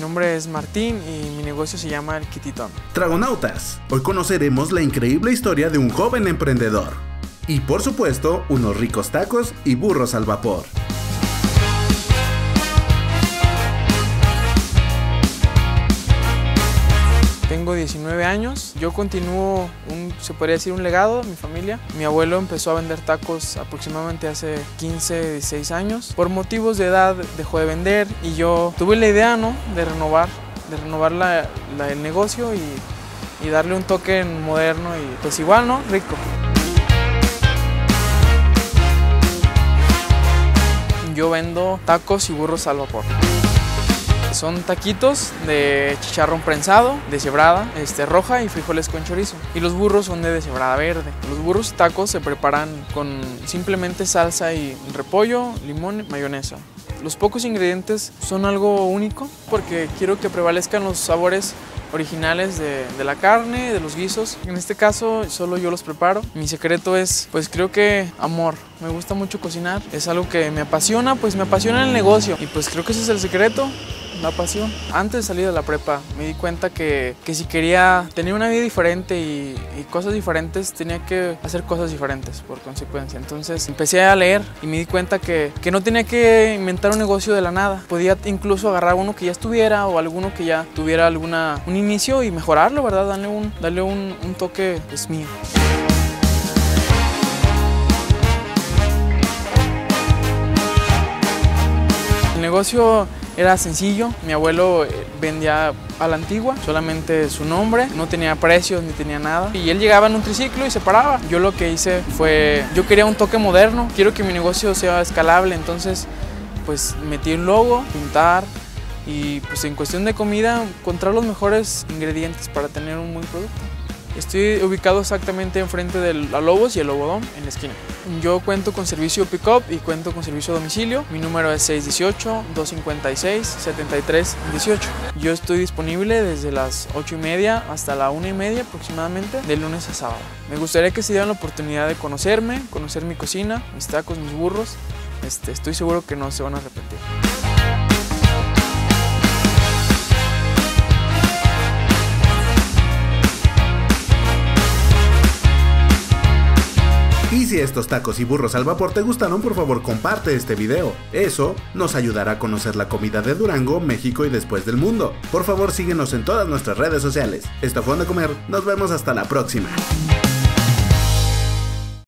nombre es Martín y mi negocio se llama El Kititón. Tragonautas, hoy conoceremos la increíble historia de un joven emprendedor. Y por supuesto, unos ricos tacos y burros al vapor. Tengo 19 años, yo continúo, se podría decir, un legado de mi familia. Mi abuelo empezó a vender tacos aproximadamente hace 15, 16 años. Por motivos de edad dejó de vender y yo tuve la idea, ¿no?, de renovar el negocio y darle un toque moderno y pues igual, ¿no?, rico. Yo vendo tacos y burros al vapor. Son taquitos de chicharrón prensado, deshebrada roja y frijoles con chorizo. Y los burros son de deshebrada verde. Los burros y tacos se preparan con simplemente salsa y repollo, limón y mayonesa. Los pocos ingredientes son algo único porque quiero que prevalezcan los sabores originales de la carne, de los guisos. En este caso solo yo los preparo. Mi secreto es, pues creo que amor. Me gusta mucho cocinar. Es algo que me apasiona, pues me apasiona el negocio. Y pues creo que ese es el secreto. La pasión. Antes de salir de la prepa me di cuenta que si quería tener una vida diferente y cosas diferentes, tenía que hacer cosas diferentes por consecuencia. Entonces empecé a leer y me di cuenta que no tenía que inventar un negocio de la nada. Podía incluso agarrar uno que ya estuviera o alguno que ya tuviera un inicio y mejorarlo, ¿verdad? Darle un toque pues, mío. El negocio era sencillo, mi abuelo vendía a la antigua, solamente su nombre, no tenía precios ni tenía nada. Y él llegaba en un triciclo y se paraba. Yo lo que hice fue, yo quería un toque moderno, quiero que mi negocio sea escalable, entonces pues metí un logo, pintar y pues en cuestión de comida encontrar los mejores ingredientes para tener un buen producto. Estoy ubicado exactamente enfrente de la Lobos y el Lobodón en la esquina. Yo cuento con servicio pick-up y cuento con servicio a domicilio. Mi número es 618-256-7318. Yo estoy disponible desde las 8:30 hasta la 1:30 aproximadamente, de lunes a sábado. Me gustaría que se dieran la oportunidad de conocerme, conocer mi cocina, mis tacos, mis burros. Estoy seguro que no se van a arrepentir. Y si estos tacos y burros al vapor te gustaron, por favor comparte este video. Eso nos ayudará a conocer la comida de Durango, México y después del mundo. Por favor síguenos en todas nuestras redes sociales. Esto fue Onda Comer, nos vemos hasta la próxima.